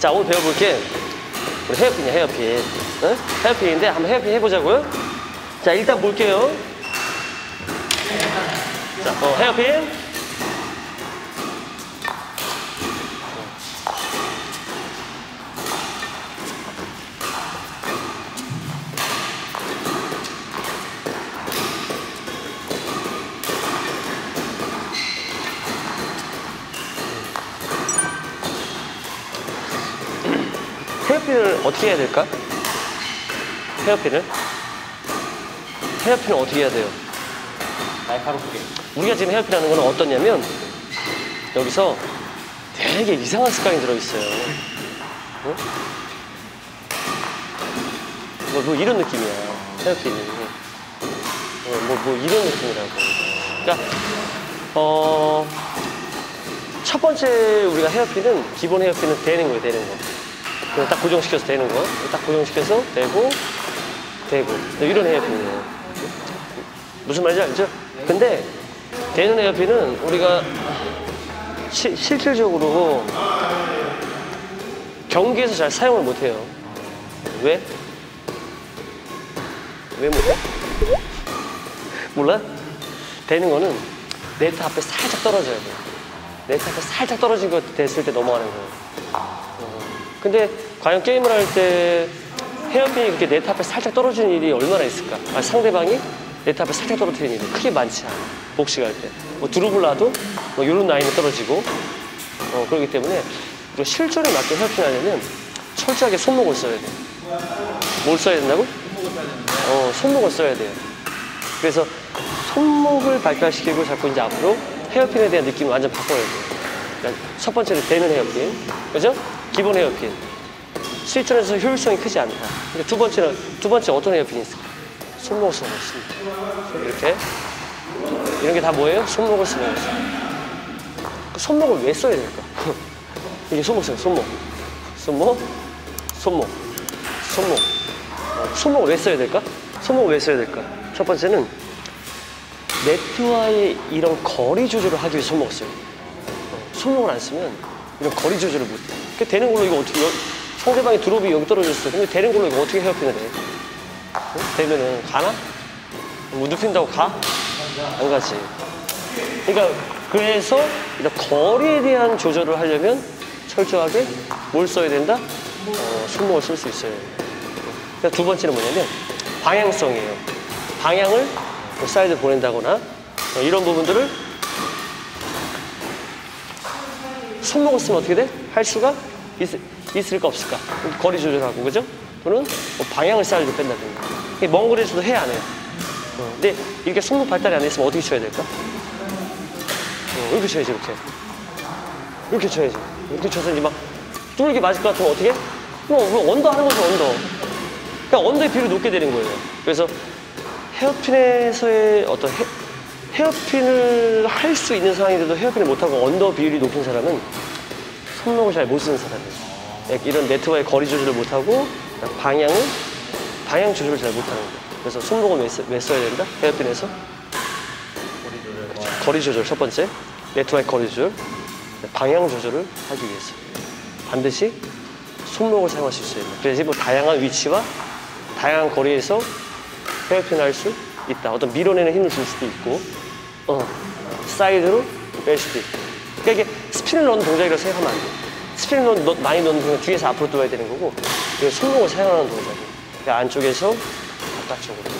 자, 오늘 배워볼 게 우리 헤어핀이야, 헤어핀. 응? 헤어핀인데 한번 헤어핀 해보자고요. 자, 일단 볼게요. 자, 헤어핀. 헤어핀을 어떻게 해야 될까? 헤어핀을 어떻게 해야 돼요? 날카롭게. 우리가 지금 헤어핀하는 건 어떠냐면 여기서 되게 이상한 습관이 들어있어요. 응? 뭐 이런 느낌이야, 헤어핀이. 뭐 이런 느낌이라고. 그러니까 첫 번째 우리가 헤어핀은 기본 헤어핀은 되는 거예요, 되는 거. 딱 고정시켜서 되는 거. 딱 고정시켜서 되고. 이런 헤어핀이에요. 무슨 말인지 알죠? 근데 되는 헤어핀은 우리가 실질적으로 경기에서 잘 사용을 못해요. 왜? 왜 못해? 몰라? 되는 거는 네트 앞에 살짝 떨어져야 돼요. 네트 앞에 살짝 떨어진 거 됐을 때 넘어가는 거예요. 근데 과연 게임을 할 때 헤어핀이 그렇게 네트 앞에 살짝 떨어지는 일이 얼마나 있을까? 아, 상대방이 네트 앞에 살짝 떨어뜨리는 일이 크게 많지 않아. 복식 할 때. 뭐 드롭을 놔도 뭐 이런 라인에 떨어지고. 그렇기 때문에 실전에 맞게 헤어핀 하려면 철저하게 손목을 써야 돼. 뭘 써야 된다고? 손목을 써야 돼요. 그래서 손목을 발달시키고 자꾸 이제 앞으로 헤어핀에 대한 느낌을 완전 바꿔야 돼요. 그러니까 첫 번째는 되는 헤어핀. 그죠? 기본 헤어핀. 실전에서 효율성이 크지 않다. 그러니까 두 번째 어떤 헤어핀이 있을까? 손목을 쓰는 것입니다. 이렇게. 이런 게 다 뭐예요? 손목을 쓰는 것입니다. 손목을 왜 써야 될까? 이게 손목 써요, 손목. 손목을 왜 써야 될까? 첫 번째는 네트와의 이런 거리 조절을 하기 위해서 손목을 써요. 손목을 안 쓰면 이런 거리 조절을 못 해요. 되는 걸로 이거 어떻게, 상대방이 드롭이 여기 떨어졌어. 근데 되는 걸로 이거 어떻게 헤어핀을 해? 되면은 가나? 뭐 눕힌다고 가? 안 가지. 그러니까 그래서 이런 거리에 대한 조절을 하려면 철저하게 뭘 써야 된다? 손목을 쓸 수 있어요. 그러니까 두 번째는 뭐냐면 방향성이에요. 방향을 뭐 사이드 보낸다거나 이런 부분들을 손목을 쓰면 어떻게 돼? 할 수가 있을까 없을까? 거리 조절하고, 그죠? 또는 뭐 방향을 사이드로 뺀다든가. 먼 거리에서도 해야 안 해요. 근데 이렇게 손목 발달이 안 됐으면 어떻게 쳐야 될까? 이렇게 쳐야지, 이렇게. 이렇게 쳐야지. 이렇게 쳐서 이제 막 뚫게 맞을 것 같으면 어떻게? 그럼 언더 하는 거죠, 언더. 그러니까 언더의 비율을 높게 되는 거예요. 그래서 헤어핀에서의 어떤 헤어핀을 할 수 있는 상황인데도 헤어핀을 못하고 언더 비율이 높은 사람은 손목을 잘 못 쓰는 사람이에요. 이런 네트와의 거리 조절을 못하고 방향 조절을 잘 못하는 거예요. 그래서 손목은 왜 써야 된다? 헤어핀에서 거리 조절 첫 번째, 네트와의 거리 조절, 방향 조절을 하기 위해서 반드시 손목을 사용할 수 있어야 됩니다. 그래서 뭐 다양한 위치와 다양한 거리에서 헤어핀을 할 수 있다. 어떤 밀어내는 힘을 줄 수도 있고, 사이드로 뺄 수도 있고. 그러니까 이게 스핀을 넣는 동작이라고 생각하면 안 돼요. 스핀을 많이 넣는 동작 뒤에서 앞으로 들어야 되는 거고, 이게 손목을 사용하는 동작이에요. 그러니까 안쪽에서 바깥쪽으로,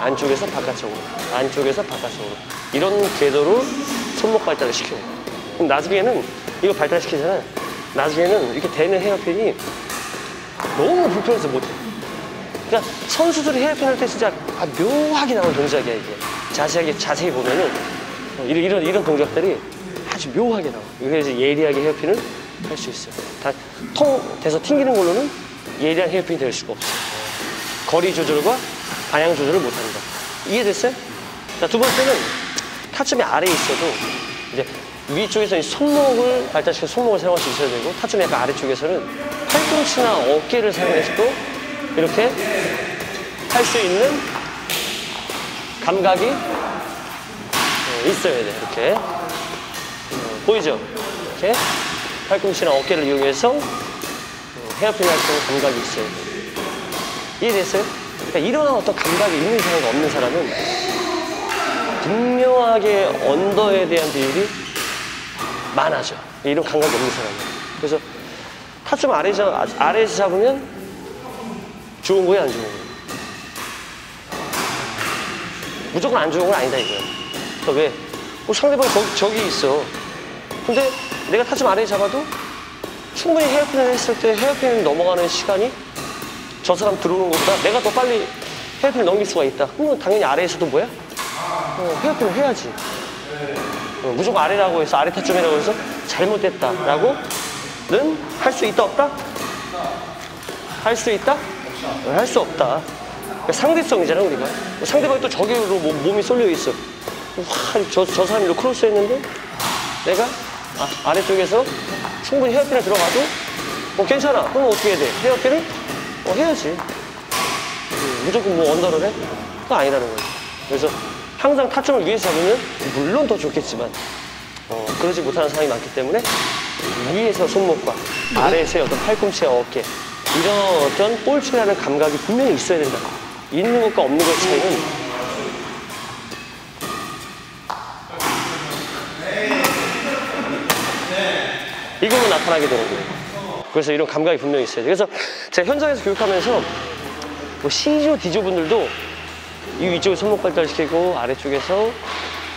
안쪽에서 바깥쪽으로, 안쪽에서 바깥쪽으로. 이런 궤도로 손목 발달을 시켜요. 그럼 나중에는 이거 발달시키잖아요. 나중에는 이렇게 되는 헤어핀이 너무 불편해서 못해. 그러니까 선수들이 헤어핀 할 때 진짜 묘하게 나오는 동작이야, 이게. 자세히 보면은 이런 동작들이 아주 묘하게 나와. 그래서 예리하게 헤어핀을 할 수 있어요. 다 통 돼서 튕기는 걸로는 예리한 헤어핀이 될 수가 없어요. 거리 조절과 방향 조절을 못한다. 이해됐어요? 자, 두 번째는 타점이 아래에 있어도 이제 위쪽에서는 손목을 발달시켜 손목을 사용할 수 있어야 되고, 타점이 약간 아래쪽에서는 팔꿈치나 어깨를 사용해서도 이렇게 할 수 있는 감각이 있어야 돼. 이렇게. 보이죠? 이렇게 팔꿈치나 어깨를 이용해서 헤어핀 할 때 감각이 있어요. 이해됐어요? 그러니까 이런 어떤 감각이 있는 사람과 없는 사람은 분명하게 언더에 대한 비율이 많아져. 이런 감각이 없는 사람은. 그래서 타 좀 아래에서 잡으면 좋은 거예요, 안 좋은 거예요? 무조건 안 좋은 건 아니다, 이거야. 그러니까 왜? 상대방이 저기 있어. 근데 내가 타 좀 아래에 잡아도 충분히 헤어핀을 했을 때 헤어핀을 넘어가는 시간이 저 사람 들어오는 것보다 내가 더 빨리 헤어핀을 넘길 수가 있다. 그러면 당연히 아래에서도 뭐야? 헤어핀을 해야지. 무조건 아래라고 해서 아래 타점이라고 해서 잘못됐다 라고는 할 수 있다 없다? 할 수 있다? 할 수 없다. 그러니까 상대성이잖아 우리가. 상대방이 또 저기로 몸이 쏠려 있어. 와, 저 사람이 크로스 했는데 내가 아래쪽에서 충분히 헤어핀을 들어가도 괜찮아. 그럼 어떻게 해야 돼? 헤어핀을 해야지. 무조건 언더를 해? 그건 아니라는 거지. 그래서 항상 타점을 위에서 잡으면 물론 더 좋겠지만 그러지 못하는 상황이 많기 때문에 위에서 손목과 아래에서의 어떤 팔꿈치와 어깨 이런 어떤 볼치라는 감각이 분명히 있어야 된다. 있는 것과 없는 것 차이는 이걸로 나타나게 되는 거예요. 그래서 이런 감각이 분명히 있어요. 그래서 제가 현장에서 교육하면서 C조, D조 분들도 이쪽에 손목 발달시키고 아래쪽에서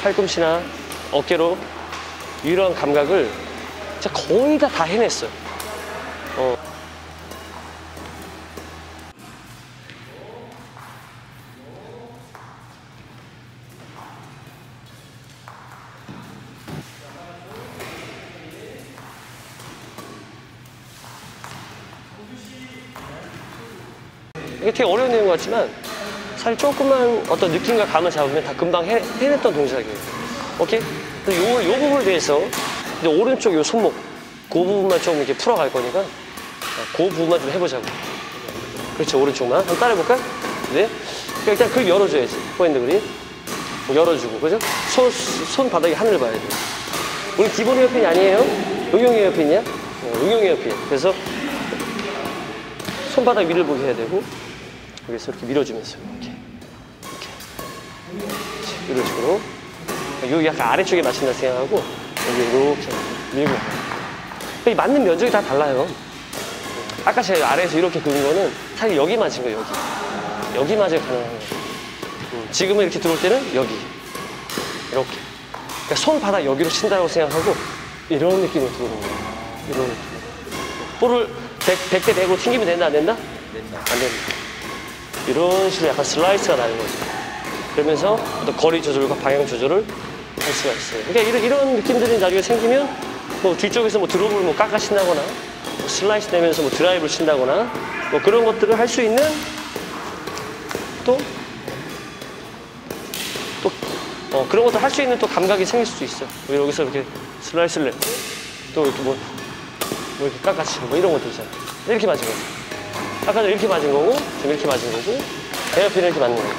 팔꿈치나 어깨로 이러한 감각을 제가 거의 다 해냈어요. 이게 되게 어려운 내용 같지만 사실 조금만 어떤 느낌과 감을 잡으면 다 금방 해냈던 동작이에요. 오케이? 그래서 요 부분에 대해서 이제 오른쪽 요 손목 그 부분만 좀 이렇게 풀어갈 거니까 그 부분만 좀 해보자고. 그렇지, 오른쪽만. 한번 따라해볼까? 네. 그러니까 일단 그립 열어줘야지. 포핸드 그립. 열어주고. 그죠? 손바닥에 하늘을 봐야 돼. 우리 기본 헤어핀이 아니에요? 응용 헤어핀이야? 응용 헤어핀. 그래서 손바닥 위를 보게 해야 되고. 여기서 이렇게 밀어주면서 이렇게 이런 식으로 여기 약간 아래쪽에 맞춘다 생각하고 여기 이렇게 밀고 이 맞는 면적이 다 달라요. 아까 제가 아래에서 이렇게 그은 거는 사실 여기 맞은 거예요. 여기 맞아야 가능한 거예요. 지금은 이렇게 들어올 때는 여기 이렇게 그러니까 손바닥 여기로 친다고 생각하고 이런 느낌으로 들어오는 거예요. 이런 느낌. 볼을 100대 100으로 튕기면 된다 안 된다? 안 된다. 이런 식으로 약간 슬라이스가 나는 거죠. 그러면서 또 거리 조절과 방향 조절을 할 수가 있어요. 그러니까 이런 느낌들이 나중에 생기면 뭐 뒤쪽에서 드롭을 깎아친다거나 슬라이스 내면서 드라이브를 친다거나 그런 것들을 할 수 있는 또 그런 것도 할 수 있는 또 감각이 생길 수도 있어. 여기서 이렇게 슬라이스를 내고 또 이렇게 이렇게 깎아치고 이런 것도 있잖아. 이렇게 맞은 거죠. 아까 이렇게 맞은 거고, 지금 이렇게 맞은 거고, 헤어핀을 이렇게 맞는 거고.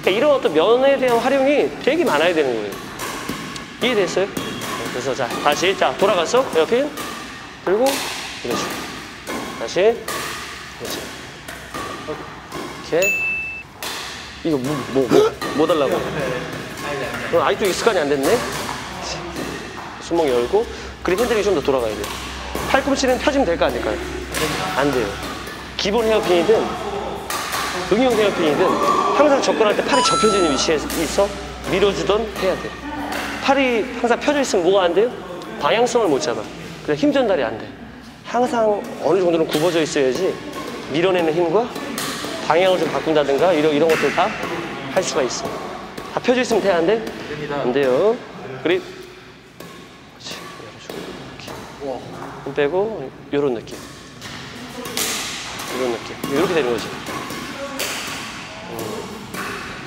그러니까 이런 어떤 면에 대한 활용이 되게 많아야 되는 거예요. 이해됐어요? 그래서 자, 다시. 자, 돌아가서 헤어핀 들고, 이런 식으로. 다시. 그렇지. 이렇게. 이거 뭐 달라고? 아직도 익숙하게 안 됐네? 손목 열고, 그립 핸들이 좀 더 돌아가야 돼요. 팔꿈치는 펴지면 될까, 안 될까요? 안 돼요. 기본 헤어핀이든 응용 헤어핀이든 항상 접근할 때 팔이 접혀지는 위치에 있어 밀어주던 해야 돼. 팔이 항상 펴져 있으면 뭐가 안 돼요? 방향성을 못 잡아. 그래서 힘 전달이 안 돼. 항상 어느 정도는 굽어져 있어야지 밀어내는 힘과 방향을 좀 바꾼다든가 이런 것들 다 할 수가 있어. 다 펴져 있으면 돼, 안 돼? 안 돼요. 그립. 그렇지. 이렇게. 힘 빼고 이런 느낌. 이런 느낌. 이렇게 되는 거지.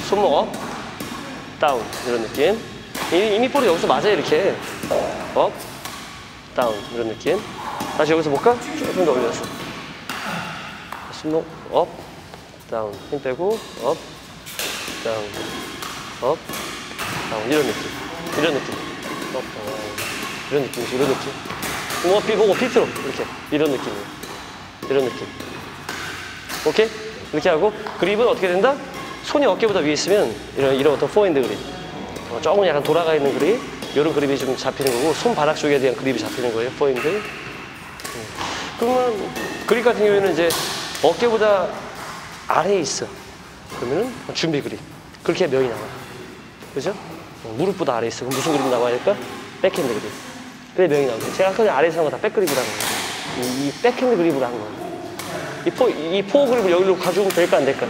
손목 업, 다운. 이런 느낌. 이미 볼이 여기서 맞아요, 이렇게. 업, 다운. 이런 느낌. 다시 여기서 볼까? 조금 더 올려서. 손목 업, 다운. 힘 빼고, 업, 다운. 업, 다운. 이런 느낌. 이런 느낌. 업, 다운. 이런 느낌이지, 이런 느낌. 손목 업, 비 보고, 비트로. 이렇게. 이런 느낌이에요. 이런 느낌. 오케이? 이렇게 하고 그립은 어떻게 된다? 손이 어깨보다 위에 있으면 이런 어떤 포핸드 그립, 조금 약간 돌아가 있는 그립, 이런 그립이 좀 잡히는 거고, 손바닥 쪽에 대한 그립이 잡히는 거예요, 포핸드. 그러면 그립 같은 경우에는 이제 어깨보다 아래에 있어. 그러면은 준비 그립. 그렇게 명이 나와. 그죠? 무릎보다 아래에 있어. 그럼 무슨 그립 나와야 될까? 백핸드 그립. 그래 명이 나오죠. 제가 아까 전에 아래에서 한 거 다 백그립이라는 거예요. 이 백핸드 그립으로 한 거예요. 이 포 그립을 여기로 가져오면 될까, 안 될까?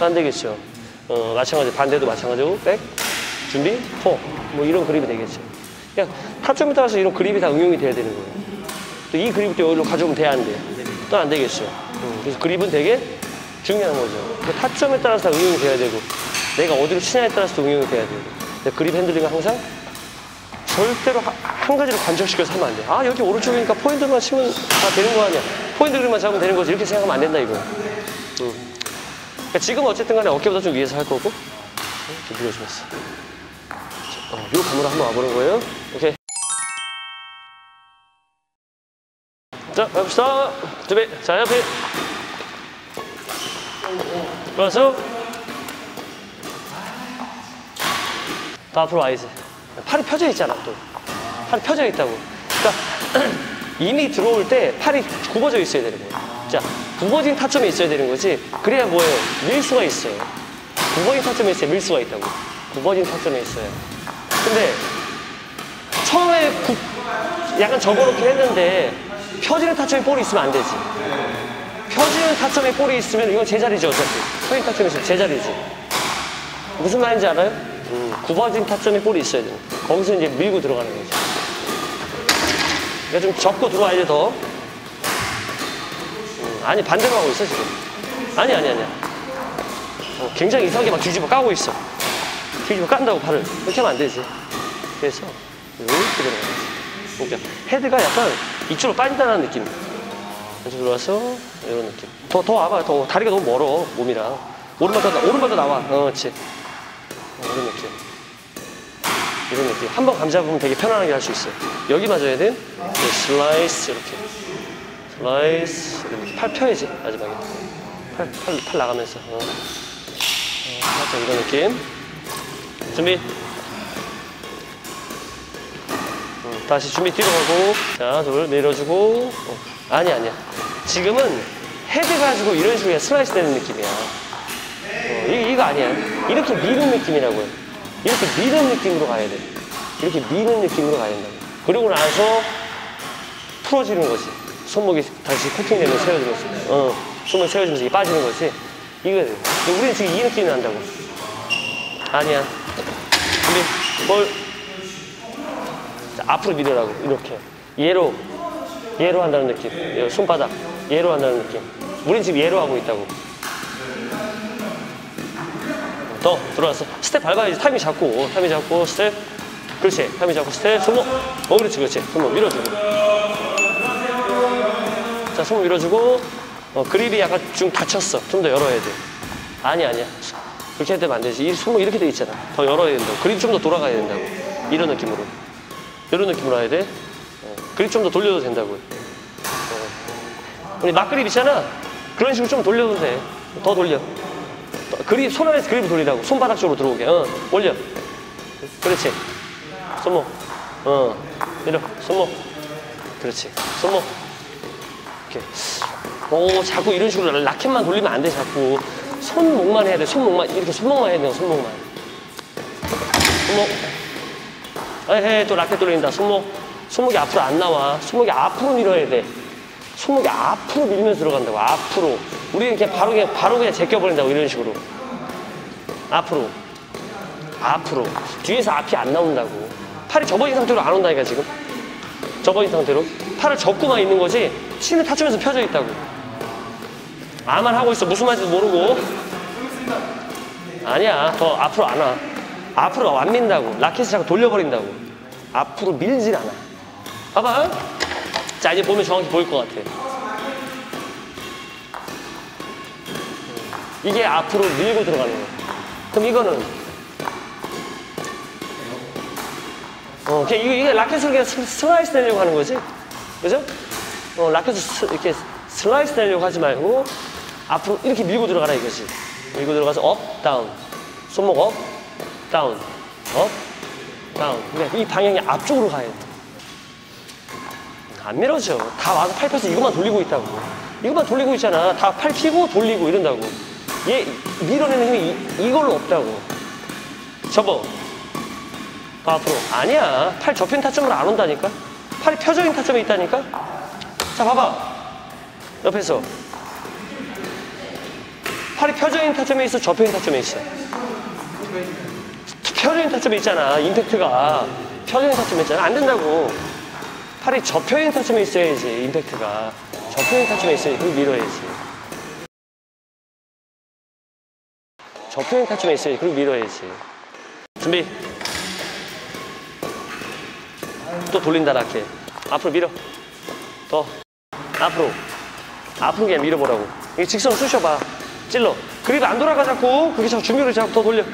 안 되겠죠. 마찬가지, 반대도 마찬가지고, 백, 준비, 포. 뭐 이런 그립이 되겠죠. 그냥 타점에 따라서 이런 그립이 다 응용이 돼야 되는 거예요. 또 이 그립을 또 여기로 가져오면 돼야 안 돼요? 또 안 되겠죠. 그래서 그립은 되게 중요한 거죠. 타점에 따라서 다 응용이 돼야 되고, 내가 어디로 치냐에 따라서도 응용이 돼야 되고. 그립 핸들링은 항상 절대로 한 가지로 관철시켜서 하면 안 돼. 아, 여기 오른쪽이니까 포핸드만 치면 다 되는 거 아니야. 포핸드 그립만 잡으면 되는 거지. 이렇게 생각하면 안 된다, 이거. 그러니까 지금 어쨌든 간에 어깨보다 좀 위에서 할 거고. 좀 밀어주면서. 요 감으로 한번 와보는 거예요. 오케이. 자, 갑시다. 준비. 자, 옆에. 좋았어? 다 앞으로 와야지. 팔이 펴져 있잖아, 또. 팔이 펴져 있다고. 그러니까 인이 들어올 때 팔이 굽어져 있어야 되는 거예요. 자, 굽어진 타점이 있어야 되는 거지. 그래야 뭐예요? 밀 수가 있어요. 굽어진 타점에 있어야 밀 수가 있다고. 굽어진 타점에 있어요. 근데 처음에 약간 저거놓긴 했는데 펴지는 타점에 볼이 있으면 안 되지. 펴지는 타점에 볼이 있으면 이건 제자리지, 어차피. 펴진 타점에 있으면 제자리지. 무슨 말인지 알아요? 굽어진 타점에 볼이 있어야 되는 거예요. 거기서 이제 밀고 들어가는 거죠. 그러니까 좀 접고 들어와야 돼, 더. 아니, 반대로 하고 있어, 지금. 아니야. 굉장히 이상하게 막 뒤집어 까고 있어. 뒤집어 깐다고, 발을. 그렇게 하면 안 되지. 그래서 이렇게 들어가는 거지. 그러니까 헤드가 약간 이쪽으로 빠진다는 느낌. 이쪽으로 들어와서 이런 느낌. 더 와봐, 더. 다리가 너무 멀어, 몸이랑. 오른발도 나와. 그렇지. 이런 느낌. 이런 느낌. 한번 감 잡으면 되게 편안하게 할 수 있어요. 여기 맞아야 돼. 네, 슬라이스, 이렇게. 슬라이스. 이렇게. 팔 펴야지, 마지막에. 팔 나가면서. 살짝 이런 느낌. 준비. 다시 준비 뒤로 가고. 자, 둘, 밀어주고. 아니야. 지금은 헤드 가지고 이런 식으로 슬라이스 되는 느낌이야. 이거 아니야. 이렇게 미는 느낌이라고요. 이렇게 미는 느낌으로 가야 돼. 이렇게 미는 느낌으로 가야 된다고. 그러고 나서 풀어지는 거지. 손목이 다시 코팅되면서 세워지면서. 손목이 세워지면서 이게 빠지는 거지. 이거야 돼. 우리는 지금 이 느낌이 난다고. 아니야. 준비, 볼. 자, 앞으로 밀으라고. 이렇게. 얘로 한다는 느낌. 손바닥. 얘로 한다는 느낌. 우린 지금 얘로 하고 있다고. 더 들어왔어. 스텝 밟아야지. 타이밍 잡고 스텝. 그렇지. 타이밍 잡고 스텝. 손목. 그렇지. 손목 밀어주고. 자, 손목 밀어주고. 그립이 약간 좀 닫혔어. 좀 더 열어야 돼. 아니야. 그렇게 되면 안 되지. 이 손목 이렇게 돼 있잖아. 더 열어야 된다고. 그립 좀 더 돌아가야 된다고. 이런 느낌으로. 이런 느낌으로 해야 돼. 그립 좀 더 돌려도 된다고요. 근데 막그립 있잖아. 그런 식으로 좀 돌려도 돼. 더 돌려. 그립, 손 안에서 그립을 돌리라고. 손바닥 쪽으로 들어오게. 올려. 그렇지. 손목. 내려. 손목. 그렇지. 손목. 이렇게. 자꾸 이런 식으로 라켓만 돌리면 안 돼, 자꾸. 손목만 해야 돼, 손목만. 이렇게 손목만 해야 돼, 손목만. 손목. 에헤, 또 라켓 돌린다. 손목이 앞으로 안 나와. 손목이 앞으로 밀어야 돼. 손목이 앞으로 밀면서 들어간다고. 앞으로. 우리는 그냥 바로 제껴버린다고. 이런 식으로. 앞으로. 뒤에서 앞이 안 나온다고. 팔이 접어진 상태로 안 온다니까, 지금. 접어진 상태로. 팔을 접고만 있는 거지. 치는 타점에서 펴져 있다고. 아만 하고 있어. 무슨 말인지도 모르고. 아니야. 더 앞으로 안 와. 앞으로 안 민다고. 라켓을 자꾸 돌려버린다고. 앞으로 밀질 않아. 봐봐. 자, 이제 보면 정확히 보일 것 같아. 이게 앞으로 밀고 들어가는 거야. 그럼 이거는 이게 라켓으로 그냥 슬라이스 내려고 하는 거지. 그죠? 라켓으로 이렇게 슬라이스 되려고 하지 말고 앞으로 이렇게 밀고 들어가라 이거지. 밀고 들어가서 업, 다운. 손목 업, 다운. 업, 다운. 근데 이 방향이 앞쪽으로 가야 돼. 안 밀어져. 다 와서 팔 펴서 이것만 돌리고 있다고. 이것만 돌리고 있잖아. 다 팔 펴고 돌리고 이런다고. 얘 밀어내는 힘이 이걸로 없다고. 접어. 봐, 앞으로. 아니야. 팔 접힌 타점으로 안 온다니까. 팔이 펴져 있는 타점에 있다니까. 자, 봐봐. 옆에서. 팔이 펴져 있는 타점에 있어, 접혀 있는 타점에 있어? 펴져 있는 타점에 있잖아. 임팩트가 펴져 있는 타점에 있잖아. 안 된다고. 팔이 접혀 있는 타점에 있어야지. 임팩트가 접혀 있는 타점에 있어야지. 그걸 밀어야지. 접혀 있는 타점에 있어야지. 그걸 밀어야지. 준비. 또 돌린다 라켓. 앞으로 밀어. 더 앞으로. 앞으로 그냥 밀어보라고. 이게 직선 쑤셔봐. 찔러. 그립 안 돌아가 자꾸. 그게 자꾸 준비를 자꾸 더 돌려.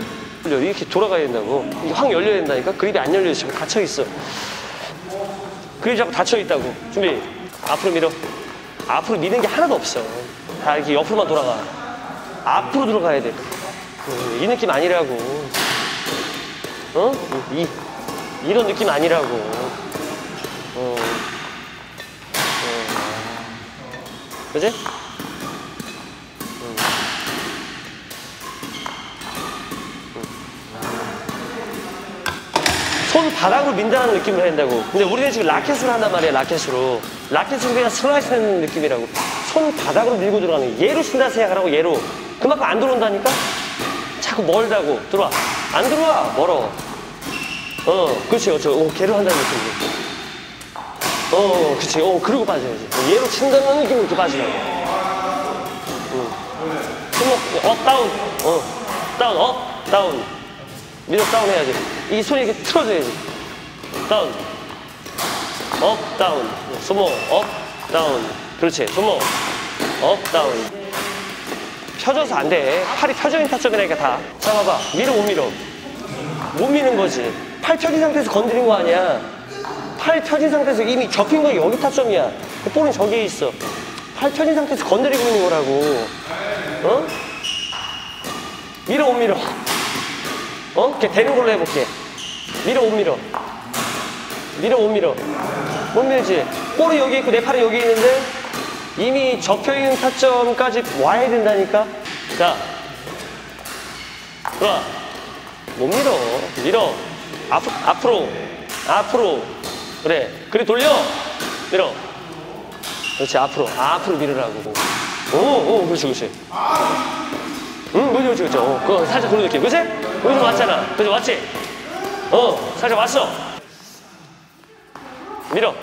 이렇게 돌아가야 된다고. 이게 확 열려야 된다니까. 그립이 안 열려요. 자꾸 닫혀있어. 그립이 자꾸 닫혀있다고. 준비. 앞으로 밀어. 앞으로 미는 게 하나도 없어. 다 이렇게 옆으로만 돌아가. 앞으로 들어가야 돼. 이 느낌 아니라고. 어? 이런 느낌 아니라고. 그지? 손바닥으로 민다는 느낌을 해야 된다고. 근데 우리는 지금 라켓으로 한단 말이야, 라켓으로. 라켓으로 그냥 슬라이스 하는 느낌이라고. 손바닥으로 밀고 들어가는 게. 얘로 친다 생각하라고, 얘로. 그만큼 안 들어온다니까? 자꾸 멀다고. 들어와. 안 들어와. 멀어. 그렇지, 그렇지. 걔로 한다는 느낌이지. 그렇지. 그리고 빠져야지. 얘로 친다는 느낌으로 이렇게 빠지라고. 손목, 업, 다운. 다운, 업, 다운. 밀어, 다운 해야지. 이 손이 이렇게 틀어져야지. 다운. 업, 다운. 손목, 업, 다운. 그렇지. 손목, 업, 다운. 펴져서 안 돼. 팔이 펴져 있는 타점이라니까 다. 자, 봐봐. 밀어, 못 밀어. 못 미는 거지. 팔 펴진 상태에서 건드린 거 아니야. 팔 펴진 상태에서 이미 접힌 거 여기 타점이야. 그 볼은 저기에 있어. 팔 펴진 상태에서 건드리고 있는 거라고. 밀어, 못 밀어. 이렇게 되는 걸로 해볼게. 밀어, 못 밀어. 밀어, 못 밀어. 못 밀지. 볼은 여기 있고 내 팔은 여기 있는데 이미 접혀있는 타점까지 와야 된다니까. 자, 들어와. 못 밀어. 밀어. 앞으로. 앞으로. 그래. 그래, 돌려. 밀어. 그렇지, 앞으로. 앞으로 밀으라고. 그렇지, 그렇지. 그렇지, 그렇지. 그거 살짝 돌려줄게. 그치? 여기서 왔잖아. 그치, 왔지? 살짝 왔어. 밀어.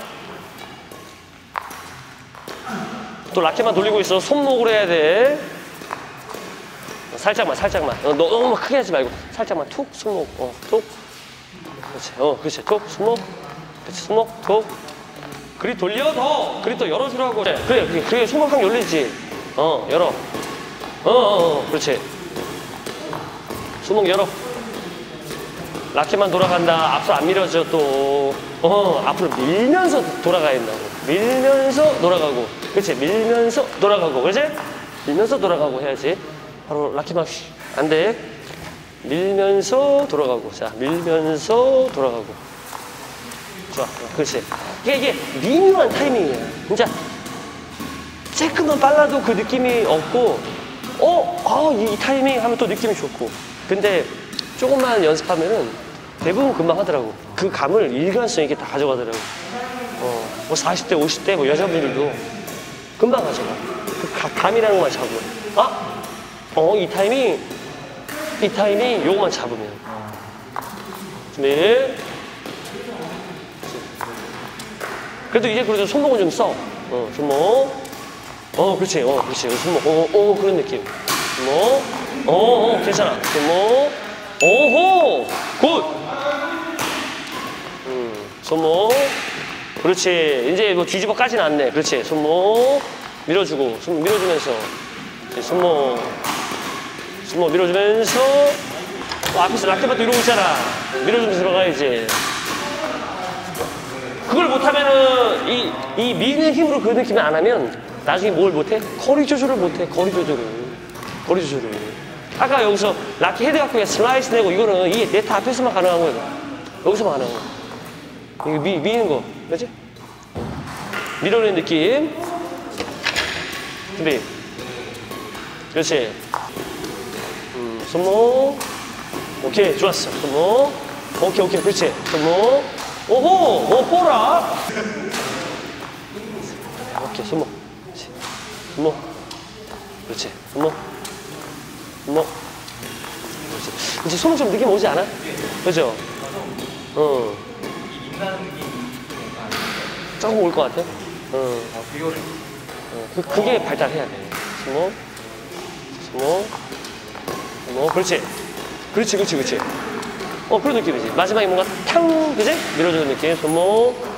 또 라켓만 돌리고 있어. 손목으로 해야 돼. 살짝만, 살짝만. 너무 크게 하지 말고. 살짝만. 툭, 손목. 툭. 그렇지, 그렇지. 툭, 손목. 그렇지, 손목. 툭. 그리 돌려, 더. 그리 또 열어주라고. 그래, 그래. 손목 확 열리지. 열어. 그렇지. 손목 열어. 라켓만 돌아간다. 앞으로 안 밀어져 또. 앞으로 밀면서 돌아가야 된다고. 밀면서 돌아가고. 그렇지. 밀면서 돌아가고. 그렇지? 밀면서 돌아가고 해야지. 바로 라켓만 안 돼. 밀면서 돌아가고. 자, 밀면서 돌아가고. 좋아. 그렇지. 이게 미묘한 타이밍이야. 진짜 조금만 빨라도 그 느낌이 없고. 이 타이밍 하면 또 느낌이 좋고. 근데 조금만 연습하면은 대부분 금방 하더라고. 그 감을 일관성 있게 다 가져가더라고. 뭐 40대, 50대 뭐 여자분들도 금방 가져가. 그 감이라는 것만 잡으면. 이 타이밍, 요것만 잡으면. 준비. 그래도 이제 그래도 손목은 좀 써. 손목. 그렇지, 그렇지. 손목, 그런 느낌. 손목, 괜찮아. 손목, 오호, 굿! 손목, 그렇지. 이제 뭐 뒤집어 까지는 않네. 그렇지. 손목, 밀어주고, 손목 밀어주면서. 손목, 밀어주면서. 앞에서 라켓밭도 이러고 있잖아. 밀어주면서 들어가야지. 그걸 못하면은, 이 미는 힘으로 그 느낌을 안 하면 나중에 뭘 못해? 거리 조절을 못해. 거리 조절을. 아까 여기서 라켓 헤드 갖고 그냥 슬라이스 내고, 이거는 이 네트 앞에서만 가능한 거야. 여기서만 가능한 거야. 이거 미는 거. 그렇지? 밀어내는 느낌. 준비. 그렇지. 손목. 오케이, 좋았어. 손목. 오케이, 그렇지. 손목. 오호! 오, 보라! 오케이, 손목. 그렇지. 손목. 그렇지. 손목. 그렇지. 이제 손목 좀 느낌 오지 않아? 그죠? 응. 조금 올 것 같아? 응. 그게 발달해야 돼. 손목. 그렇지. 그런 느낌이지. 마지막에 뭔가 탕, 그지? 밀어주는 느낌. 손목.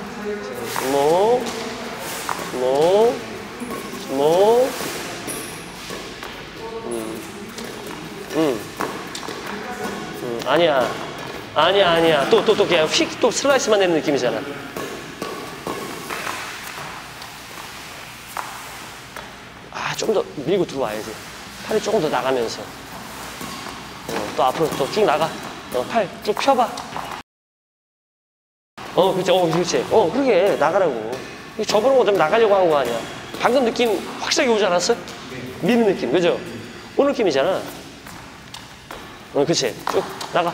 아니야. 또, 그냥 휙, 또 슬라이스만 내는 느낌이잖아. 아, 조금 더 밀고 들어와야지. 팔이 조금 더 나가면서. 또 앞으로 또 쭉 나가. 팔 쭉 펴봐. 그렇지. 그러게 나가라고. 저번에 어쩌면 나가려고 한 거 아니야. 방금 느낌 확실하게 오지 않았어? 미는 느낌, 그죠? 오는 느낌이잖아. 그렇지. 쭉 나가.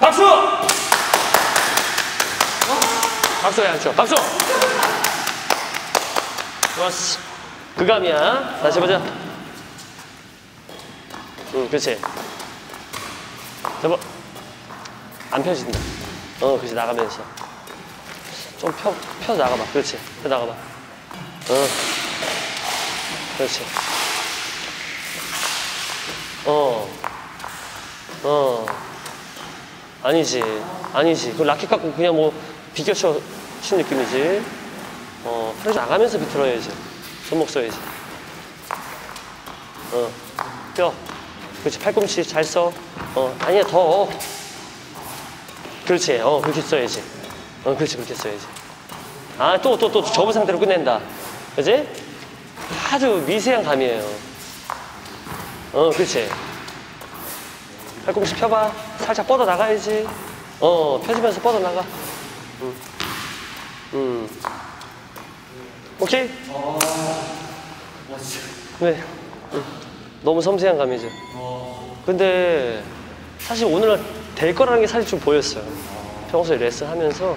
박수! 박수야, 안 쳐. 박수! 좋았어. 그 감이야. 다시 해보자. 그렇지. 잡아. 안 펴진다. 그렇지. 나가면서. 좀 펴 나가봐. 그렇지. 펴 나가봐. 그렇지. 아니지. 그 라켓 갖고 그냥 뭐 비껴쳐 친 느낌이지. 팔을 나가면서 비틀어야지. 손목 써야지. 펴. 그렇지. 팔꿈치 잘 써. 아니야, 더. 그렇지. 그렇게 써야지. 그렇지. 그렇게 써야지. 아, 또 접은 상태로 끝낸다. 그렇지? 아주 미세한 감이에요. 그렇지. 팔꿈치 펴봐. 살짝 뻗어 나가야지. 펴지면서 뻗어 나가. 오케이? 멋있어. 네. 너무 섬세한 감이죠. 근데 사실 오늘날 될 거라는 게 사실 좀 보였어요. 평소에 레슨 하면서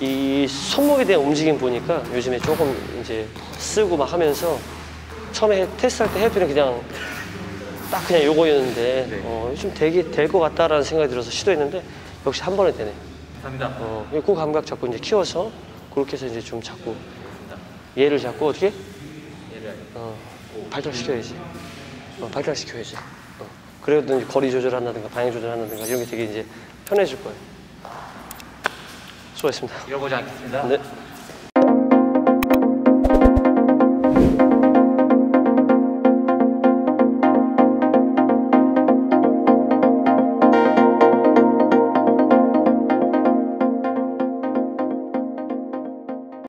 이 손목에 대한 움직임 보니까 요즘에 조금 이제 쓰고 막 하면서 처음에 테스트할 때 해피는 그냥 딱 그냥 요거였는데 네. 요즘 되게 될 것 같다라는 생각이 들어서 시도했는데 역시 한 번에 되네. 감사합니다. 그 감각 자꾸 이제 키워서 그렇게 해서 이제 좀 자꾸 얘를 자꾸 어떻게? 얘를 발달시켜야지. 발달시켜야지. 그래도 이제 거리 조절한다든가 방향 조절한다든가 이런 게 되게 이제 편해질 거예요. 수고하셨습니다. 잃어보지 않겠습니다. 네.